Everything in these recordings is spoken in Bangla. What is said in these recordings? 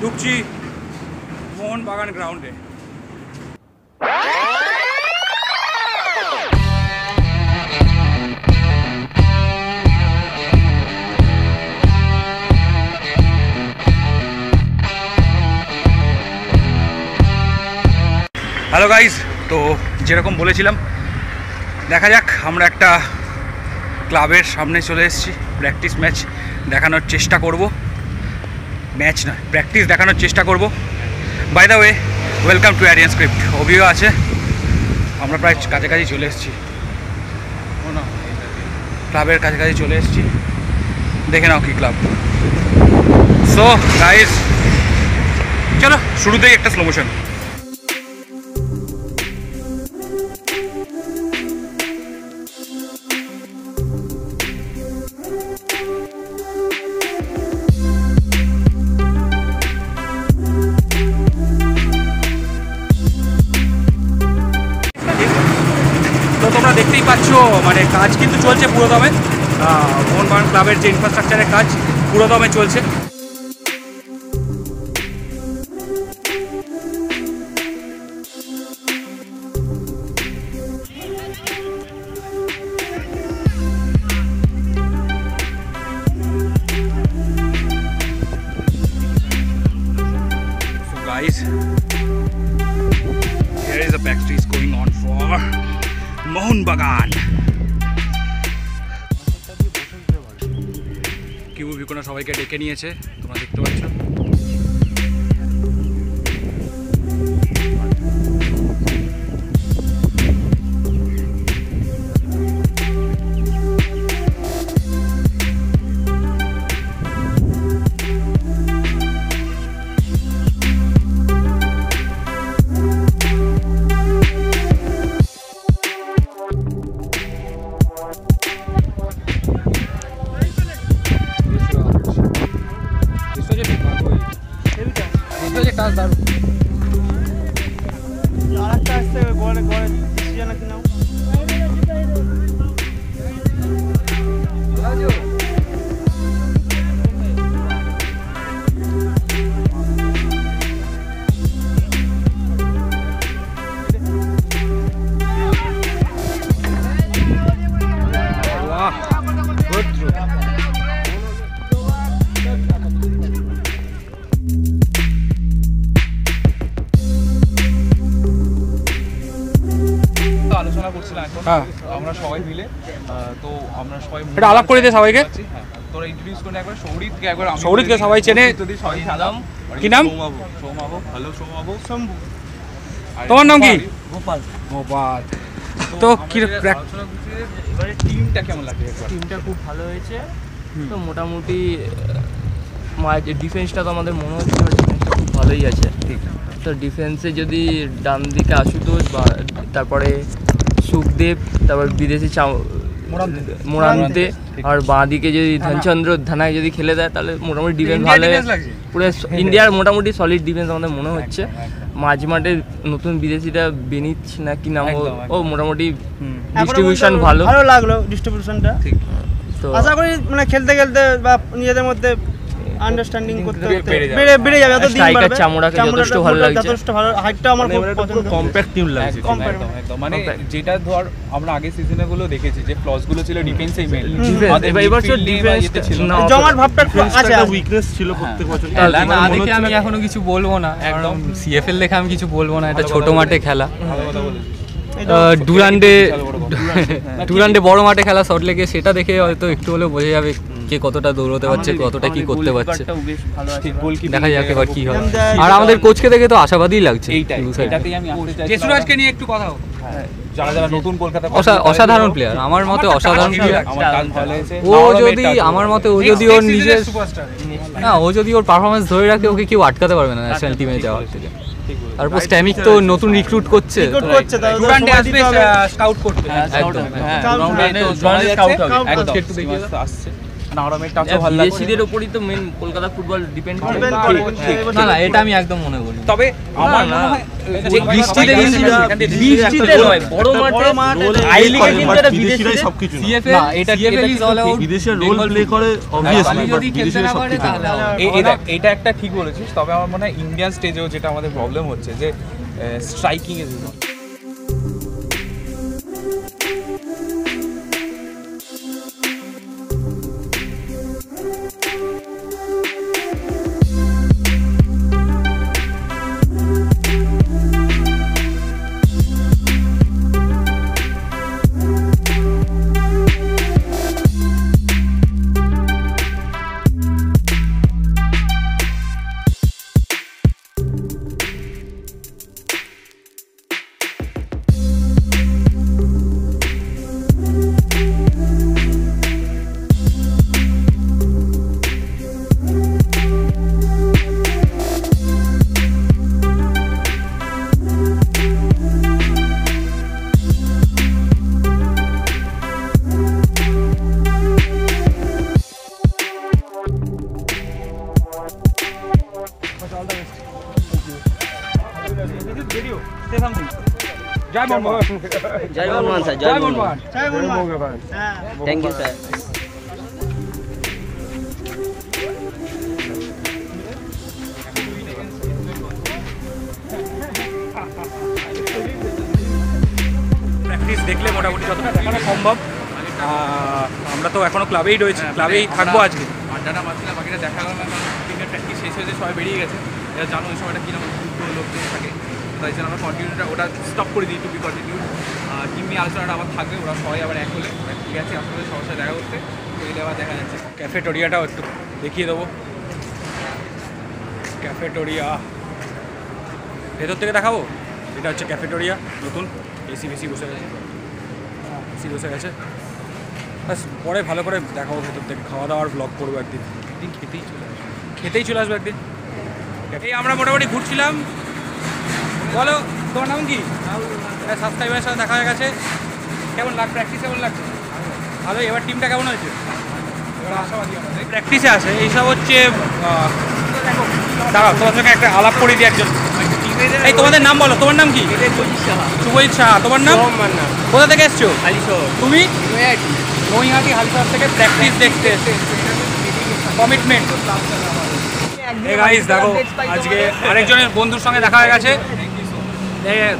Jai Mohun Bagan ground. Hello guys, तो যেরকম বলেছিলাম দেখা যাক আমরা একটা ক্লাবের সামনে চলে এসেছি প্র্যাকটিস ম্যাচ দেখানোর চেষ্টা করব ম্যাচ না প্র্যাকটিস দেখানোর চেষ্টা করব by the way welcome to অ্যারিয়ন script অভিও আছে আমরা প্রায় কাছাকাছি চলে এসেছি ক্লাবের কাছাকাছি চলে এসেছি দেখে নাও কি ক্লাব সো গাইস চলো শুরুতেই একটা স্লো মোশন দেখতেই পাচ্ছ মানে কাজ কিন্তু চলছে পুরোদমে মোহনবাগান ক্লাবের যে ইনফ্রাস্ট্রাকচারের কাজ পুরোদমে চলছে So guys, here is a backstreet going on for Mohun Bagan. Kibu bikona shobai ke deke niyeche tumra dekhte paccho That's that. আমরা সবাই মিলে তো আমরা সবাই এটা আলাপ করে দে সবাইকে তোরা ইন্ট্রোডিউস করে একবার সৌরিতকে সবাই চেনে যদি সবাই সালাম কি নাম সোমাবো হ্যালো সোমাবো শম্ভু তোমার নাম কি গোপাল গোপাল তো কি এবারে টিমটা কেমন লাগে টিমটা খুব ভালো হয়েছে তো মোটামুটি মানে ডিফেন্সটা তো আমাদের মনে হচ্ছে ডিফেন্সটা খুব ভালোই আছে ঠিক তো ডিফেন্সে যদি ডান দিকে আশুতোষ তারপরে সুখদেব তারপর বিদেশি মোরান্তে আর বাঁদিকে যদি ধনচন্দ্র ধানায় যদি খেলে দেয় তাহলে মোটামুটি ডিফেন্স ভালো পুরো ইন্ডিয়ার মোটামুটি সলিড ডিফেন্স আমাদের মনে হচ্ছে মাঝমাঠে নতুন বিদেশিটা বেনিচ না কি নাম ও মোটামুটি ডিস্ট্রিবিউশন ভালো ভালো লাগলো ডিস্ট্রিবিউশনটা ঠিক তো আশা করি মানে খেলতে খেলতে বা নিজেদের মধ্যে আন্ডারস্ট্যান্ডিং করতে বেড়ে যাবে এত দিন বাড়বে চামড়াকে যথেষ্ট ভালো লাগছে যথেষ্ট ভালো হাইটটা আমার খুব পছন্দ কম্প্যাক্ট টিম লাগছে একদম মানে যেটা ধর আমরা আগে সিজনে গুলো দেখেছি যে ফ্লস গুলো ছিল ডিফেন্সেই মেল এবার তো ডিফেন্সটা ছিল না জমার ভাবটা আছে উইকনেস ছিল প্রত্যেক বছর না দেখি আমি এখনো কিছু বলবো না একদম সিএফএল লেখা আমি কিছু বলবো না এটা ছোট মাঠে খেলা ডুরান্ডে বড় মাঠে খেলা শর্ট লেগে সেটা দেখে হয়তো একটু হলেও বোঝা যাবে কে কতটা দৌড়তে পারছে কতটা কি করতে পারছে দেখা যাক এবার কি হয় আর আমাদের কোচকে দেখে তো আশাবাদী লাগছে অসাধারণ প্লেয়ার আমার মতে অসাধারণ প্লেয়ার ও যদি ওর নিজের না ও যদি ওর পারফরমেন্স ধরে রাখে ওকে কেউ আটকাতে পারবে না ন্যাশনাল টিমে যাওয়ার থেকে তারপর স্ট্যামিক তো নতুন রিক্রুট করছে ডুরান্ডে আসবে স্কাউট করতে হ্যাঁ ডুরান্ডে স্কাউট হবে একদম একটু দেখি আসছে এটা একটা ঠিক বলেছিস, তবে আমার মনে হয় ইন্ডিয়ান স্টেজেও যেটা আমাদের প্রবলেম হচ্ছে যে স্ট্রাইকিং এর জন্য Jai Mohun Bagan. Jai Mohun sir. Jai Mohun Bagan. Jai Mohun Bagan. Thank you sir. Practice দেখলে মোটামুটি যতটা দেখানো সম্ভব আমরা তো এখনো ক্লাবেই রয়েছি, ক্লাবেই থাকবো আজকে। আড্ডাটা মারছিলাম, বাকিটা দেখা গেল না, টিমের প্র্যাকটিস শেষ হয়েছে, সবাই বেরিয়ে গেছে। এরা জানো এই সময়টা কিরকম লোকজন থাকে, তাই জন্য আমরা কন্টিনিউটা ওটা স্টপ করে দিই, টু বি কন্টিনিউ। টিম নিয়ে আলোচনাটা আবার থাকবে, ওরা সবাই আবার এক হলে ঠিক আছে আসলে সবার সাথে দেখা করতে, এলে আবার দেখা যাচ্ছে। ক্যাফেটেরিয়াটাও একটু দেখিয়ে দেবো, ক্যাফেটেরিয়া ভেতর থেকে দেখাবো। এটা হচ্ছে ক্যাফেটেরিয়া, নতুন এসি বেসি বসে গেছে, এসি বসে গেছে। ব্যাস পরে ভালো করে দেখাবো ভেতর থেকে, খাওয়া দাওয়ার ব্লগ করবো একদিন, একদিন খেতেই চলে আসবো একদিন। এই আমরা মোটামুটি ঘুরছিলাম। বলো তোমার নাম কি? সাবস্ক্রাইবারের সাথে দেখা হয়ে গেছে। কেমন লাগ প্র্যাকটিস, কেমন লাগছে? ভালো। এবার টিমটা কেমন হয়েছে? এবার আশাবাদী প্র্যাকটিসে আসে। এইসব হচ্ছে দাঁড়াও তোমার সঙ্গে একটা আলাপ করে দিই একজন। এই তোমাদের নাম বলো, তোমার নাম কি? শুভজিৎ সাহা। তোমার নাম? কোথা থেকে এসছো? তুমি নৈহাটি হালিশহর থেকে প্র্যাকটিস দেখতে এসে কমিটমেন্ট। এই গাইস দেখো আজকে আরেকজনের বন্ধুর সঙ্গে দেখা হয়ে গেছে।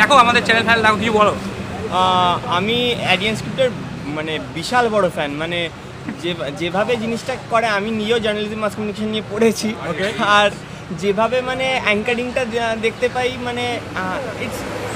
দেখো আমাদের চ্যানেল ফ্যান দেখো, কি বলো? আমি অ্যারিয়ন স্ক্রিপ্টের মানে বিশাল বড় ফ্যান, মানে যেভাবে জিনিসটা করে, আমি নিজেও জার্নালিজম মাস কমিউনিকেশন নিয়ে পড়েছি, আর যেভাবে মানে অ্যাঙ্কারিংটা দেখতে পাই, মানে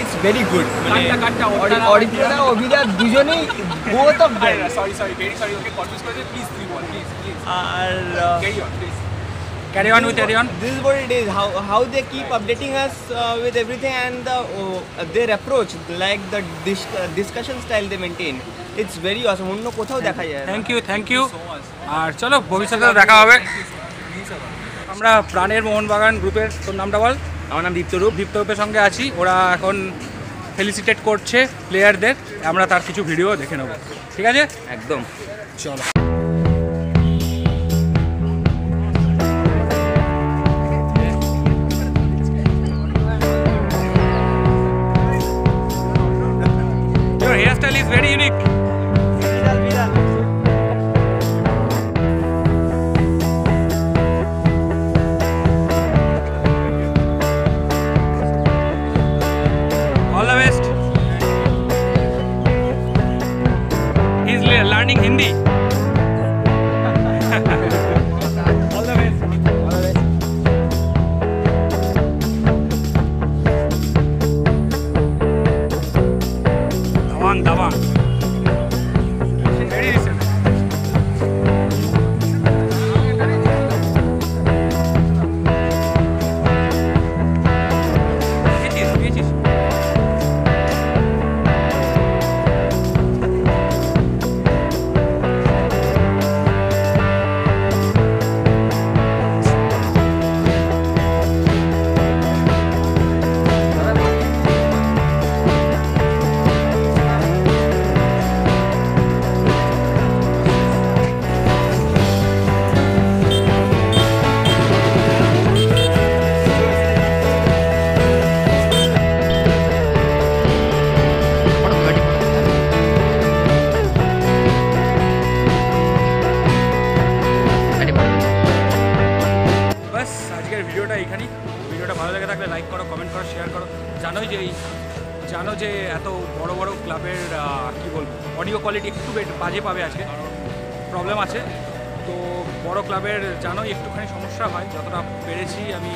ইটস ভেরি গুড। মানে অরিত্রা অভিজাত দুজনেই বহুত অফ দেয়ার। Sorry very sorry okay confuse করেছে। প্লিজ আর carry on. This is what it is, how they keep updating us with everything, and their approach, like the discussion style they maintain, it's very awesome. Onno kothao dekha jay. Thank you so much. Ar chalo bhobishyote dekha hobe. Amra Arion Mohun Bagan group er ton namta bol. Amar naam Diptorup er songe achi. Ora ekhon felicitate korche player der, amra tar kichu video dekhe nebo, thik ache ekdom chalo. Very unique. All the best. He's learning Hindi. All the best. Davang. আজকের ভিডিওটা এখানেই। ভিডিওটা ভালো লাগে থাকলে লাইক করো, কমেন্ট করো, শেয়ার করো। জানো যে এত বড় বড় ক্লাবের কী বলবো, অডিও কোয়ালিটি একটু বাজে পাবে আজকে, প্রবলেম আছে। তো বড় ক্লাবের জানো একটুখানি সমস্যা হয়, যতটা পেরেছি আমি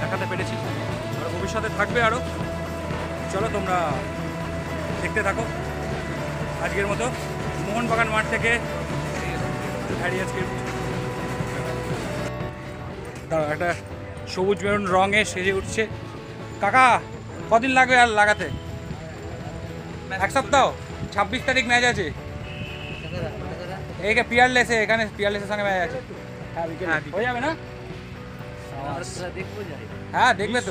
দেখাতে পেরেছি, আর ভবিষ্যতে থাকবে আরও। চলো তোমরা দেখতে থাকো। আজকের মতো মোহনবাগান মাঠ থেকে আরিয়ন স্ক্রিপ্ট, দাঁড়া একটা সবুজ মেরুন রঙে সেজে উঠছে। কাকা কদিন লাগবে আর লাগাতে? এক সপ্তাহ। 26 তারিখ ম্যাচ আছে, এইটা পিয়ারলেসে, এখানে পিয়ারলেসের সঙ্গে ম্যাচ আছে। হয়ে যাবে না? হ্যাঁ দেখবে তো,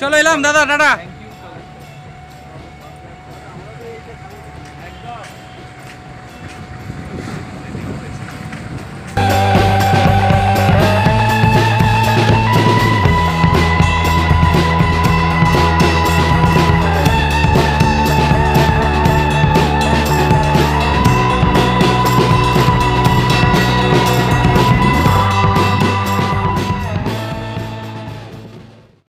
চলো এলাম দাদা, টাটা।